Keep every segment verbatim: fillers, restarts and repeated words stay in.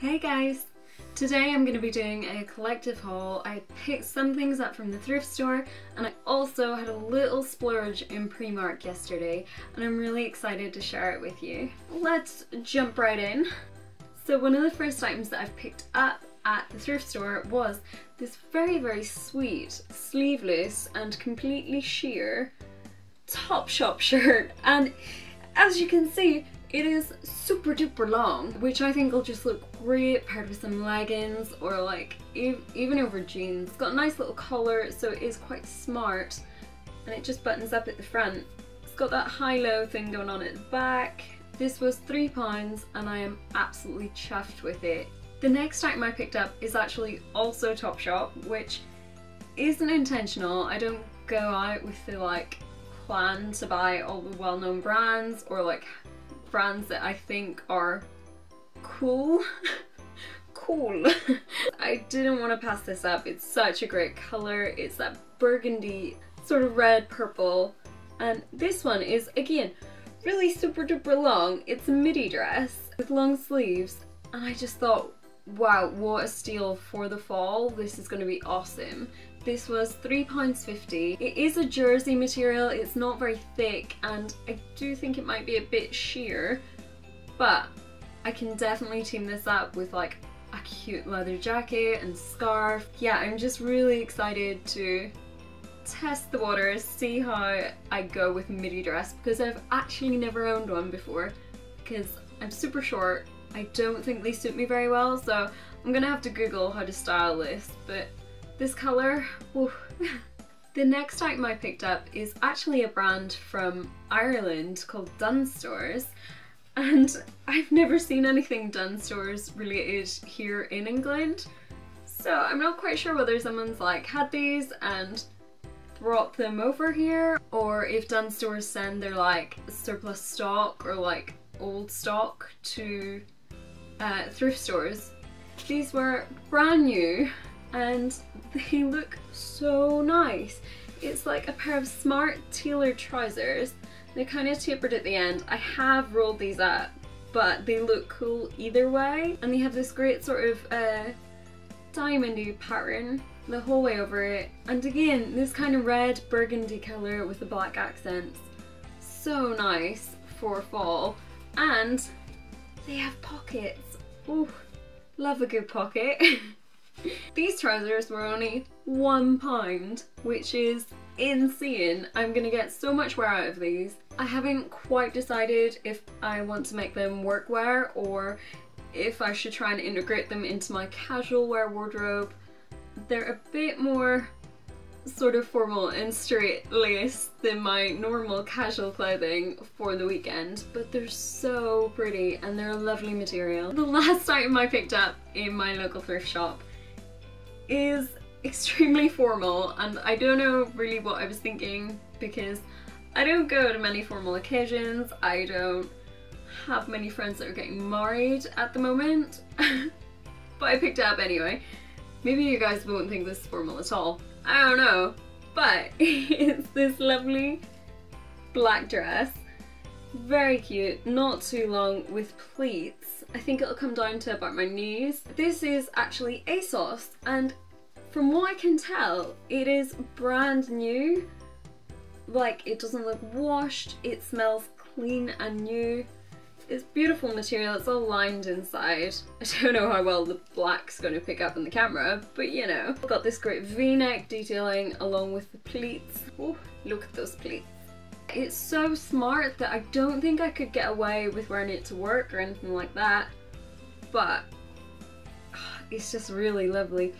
Hey guys! Today I'm going to be doing a collective haul. I picked some things up from the thrift store and I also had a little splurge in Primark yesterday and I'm really excited to share it with you. Let's jump right in. So one of the first items that I've picked up at the thrift store was this very very sweet sleeveless and completely sheer Topshop shirt, and as you can see it is super duper long, which I think will just look great paired with some leggings or like ev even over jeans. It's got a nice little collar, so it is quite smart and it just buttons up at the front. It's got that high-low thing going on at the back. This was three pounds and I am absolutely chuffed with it. The next item I picked up is actually also Topshop, which isn't intentional. I don't go out with the like plan to buy all the well-known brands or like brands that I think are cool. cool. I didn't want to pass this up. It's such a great color. It's that burgundy sort of red purple, and this one is again really super duper long. It's a midi dress with long sleeves and I just thought, wow, what a steal for the fall. This is going to be awesome. This was three pounds fifty. It is a jersey material, it's not very thick, and I do think it might be a bit sheer, but I can definitely team this up with like a cute leather jacket and scarf. Yeah, I'm just really excited to test the waters, see how I go with a midi dress, because I've actually never owned one before, because I'm super short. I don't think they suit me very well, so I'm gonna have to Google how to style this, but this colour, whew. The next item I picked up is actually a brand from Ireland called Dunstores, and I've never seen anything Dunstores related here in England, so I'm not quite sure whether someone's like had these and brought them over here, or if Dunstores send their like surplus stock or like old stock to uh, thrift stores. These were brand new and they look so nice. It's like a pair of smart tailored trousers. They're kind of tapered at the end. I have rolled these up, but they look cool either way, and they have this great sort of uh, diamondy pattern the whole way over it, and again this kind of red burgundy colour with the black accents. So nice for fall, and they have pockets. Ooh, love a good pocket. These trousers were only one pound, which is insane. I'm gonna get so much wear out of these. I haven't quite decided if I want to make them workwear or if I should try and integrate them into my casual wear wardrobe. They're a bit more sort of formal and straight lace than my normal casual clothing for the weekend, but they're so pretty and they're a lovely material. The last item I picked up in my local thrift shop is extremely formal, and I don't know really what I was thinking, because I don't go to many formal occasions, I don't have many friends that are getting married at the moment, but I picked it up anyway. Maybe you guys won't think this is formal at all, I don't know, but it's this lovely black dress, very cute, not too long, with pleats. I think it'll come down to about my knees. This is actually ASOS, and from what I can tell it is brand new. Like, it doesn't look washed, it smells clean and new. It's beautiful material, it's all lined inside. I don't know how well the black's going to pick up in the camera, but you know. I've got this great v-neck detailing along with the pleats. Oh, look at those pleats. It's so smart that I don't think I could get away with wearing it to work or anything like that, but oh, it's just really lovely.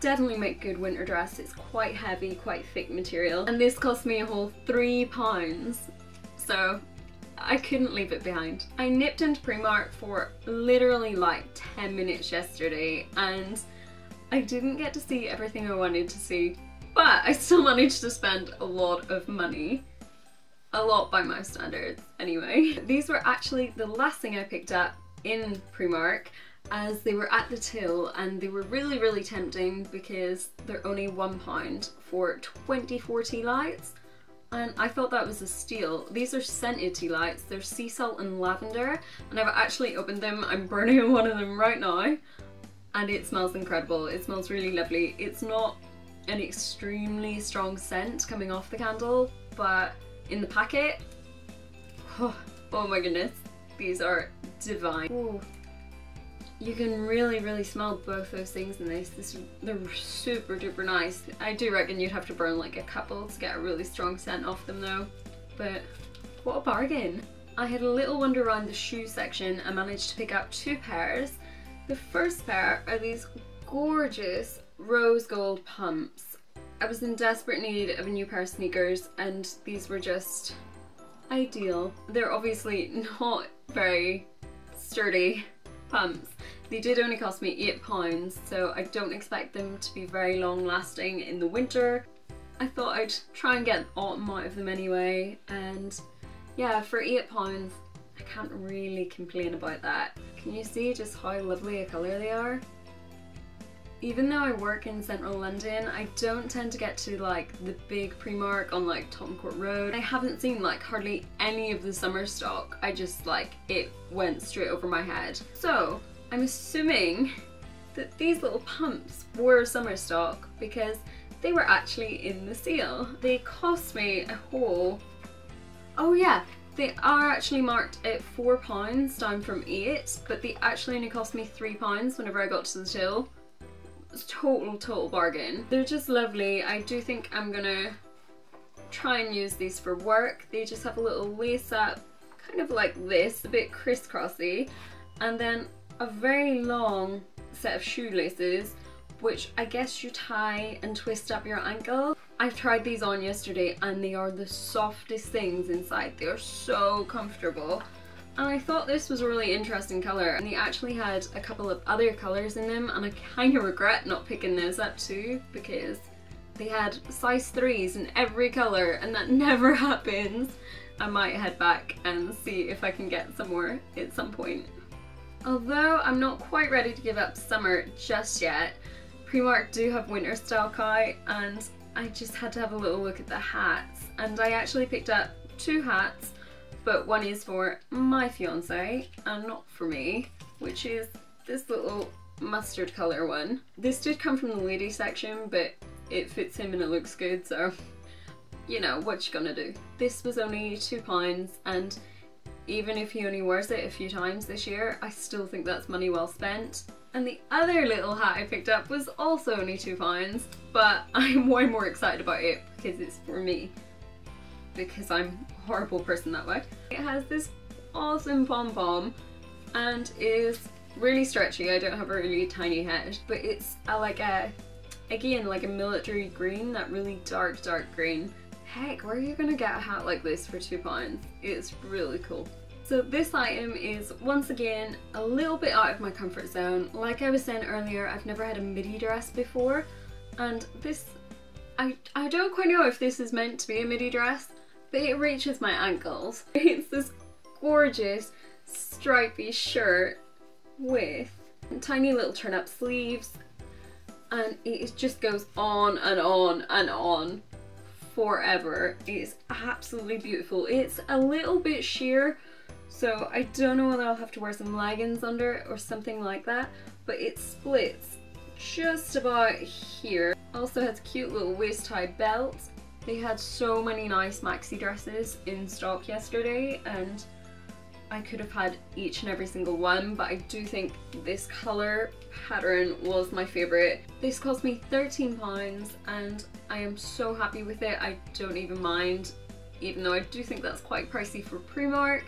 Definitely make good winter dress. It's quite heavy, quite thick material, and this cost me a whole three pounds, so I couldn't leave it behind. I nipped into Primark for literally like ten minutes yesterday and I didn't get to see everything I wanted to see, but I still managed to spend a lot of money. A lot by my standards anyway. These were actually the last thing I picked up in Primark, as they were at the till and they were really really tempting because they're only one pound for twenty forty lights. and I thought that was a steal. These are scented tea lights. They're sea salt and lavender, and I've actually opened them. I'm burning one of them right now, and it smells incredible. It smells really lovely. It's not an extremely strong scent coming off the candle, but in the packet, oh, oh my goodness, these are divine. Ooh. You can really, really smell both those things in this. this. They're super duper nice. I do reckon you'd have to burn like a couple to get a really strong scent off them though. But what a bargain. I had a little wander around the shoe section and managed to pick up two pairs. The first pair are these gorgeous rose gold pumps. I was in desperate need of a new pair of sneakers and these were just ideal. They're obviously not very sturdy pumps. They did only cost me eight pounds, so I don't expect them to be very long lasting in the winter. I thought I'd try and get autumn out of them anyway, and yeah, for eight pounds I can't really complain about that. Can you see just how lovely a colour they are? Even though I work in central London, I don't tend to get to like the big Primark on like Tottenham Court Road. I haven't seen like hardly any of the summer stock. I just like, it went straight over my head. So I'm assuming that these little pumps were summer stock because they were actually in the sale. They cost me a haul. Oh yeah, they are actually marked at four pounds down from eight, but they actually only cost me three pounds whenever I got to the till. Total, total bargain. They're just lovely. I do think I'm gonna try and use these for work. They just have a little lace up, kind of like this, a bit crisscrossy, and then a very long set of shoelaces, which I guess you tie and twist up your ankle. I've tried these on yesterday and they are the softest things inside. They are so comfortable. And I thought this was a really interesting colour, and they actually had a couple of other colours in them, and I kind of regret not picking those up too, because they had size threes in every colour and that never happens. I might head back and see if I can get some more at some point. Although I'm not quite ready to give up summer just yet, Primark do have winter stock out, and I just had to have a little look at the hats, and I actually picked up two hats. But one is for my fiance and not for me, which is this little mustard colour one. This did come from the lady section, but it fits him and it looks good, so you know, what you gonna do? This was only two pounds, and even if he only wears it a few times this year, I still think that's money well spent. And the other little hat I picked up was also only two pounds, but I'm way more excited about it because it's for me. Because I'm a horrible person that way. It has this awesome pom-pom and is really stretchy. I don't have a really tiny head, but it's a, like a, again, like a military green, that really dark, dark green. Heck, where are you gonna get a hat like this for two pounds? It's really cool. So this item is, once again, a little bit out of my comfort zone. Like I was saying earlier, I've never had a midi dress before, and this, I, I don't quite know if this is meant to be a midi dress, but it reaches my ankles. It's this gorgeous stripy shirt with tiny little turn up sleeves, and it just goes on and on and on forever. It's absolutely beautiful. It's a little bit sheer, so I don't know whether I'll have to wear some leggings under it or something like that, but it splits just about here. Also has a cute little waist high belt. They had so many nice maxi dresses in stock yesterday, and I could have had each and every single one, but I do think this colour pattern was my favourite. This cost me thirteen pounds and I am so happy with it. I don't even mind, even though I do think that's quite pricey for Primark.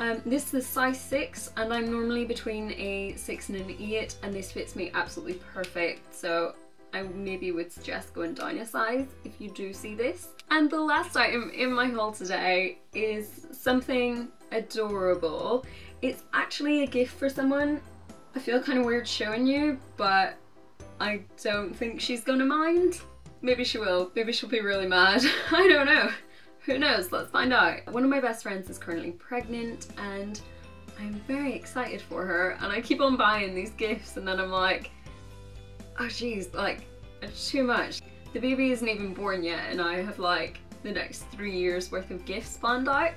Um, this is size six, and I'm normally between a six and an eight, and this fits me absolutely perfect, so I maybe would suggest going down a size if you do see this. And the last item in my haul today is something adorable. It's actually a gift for someone. I feel kind of weird showing you, but I don't think she's gonna mind. Maybe she will, maybe she'll be really mad. I don't know, who knows, let's find out. One of my best friends is currently pregnant and I'm very excited for her, and I keep on buying these gifts and then I'm like, oh geez, like, it's too much. The baby isn't even born yet and I have like the next three years worth of gifts planned out.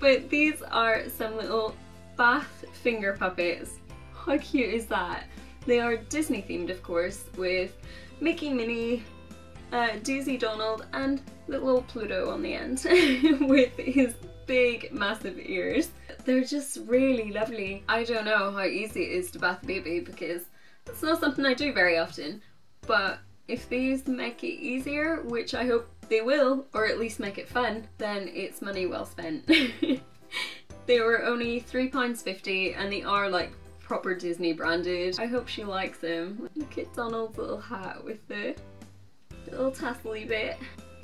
But these are some little bath finger puppets. How cute is that? They are Disney themed, of course, with Mickey, Minnie, uh, Doozy, Donald and little Pluto on the end with his big massive ears. They're just really lovely. I don't know how easy it is to bath a baby because it's not something I do very often, but if these make it easier, which I hope they will, or at least make it fun, then it's money well spent. They were only three pounds fifty and they are like proper Disney branded. I hope she likes them. Look at Donald's little hat with the little tassely bit.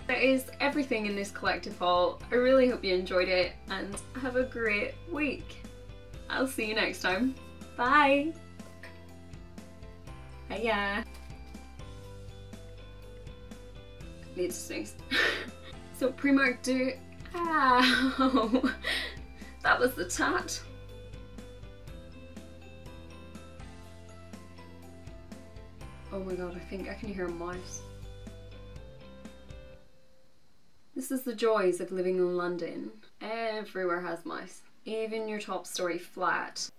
That is everything in this collective haul. I really hope you enjoyed it and have a great week. I'll see you next time. Bye! Hiya! Need to sneeze. So Primark do... Ow! That was the tat. Oh my god, I think I can hear a mouse. This is the joys of living in London. Everywhere has mice. Even your top story flat.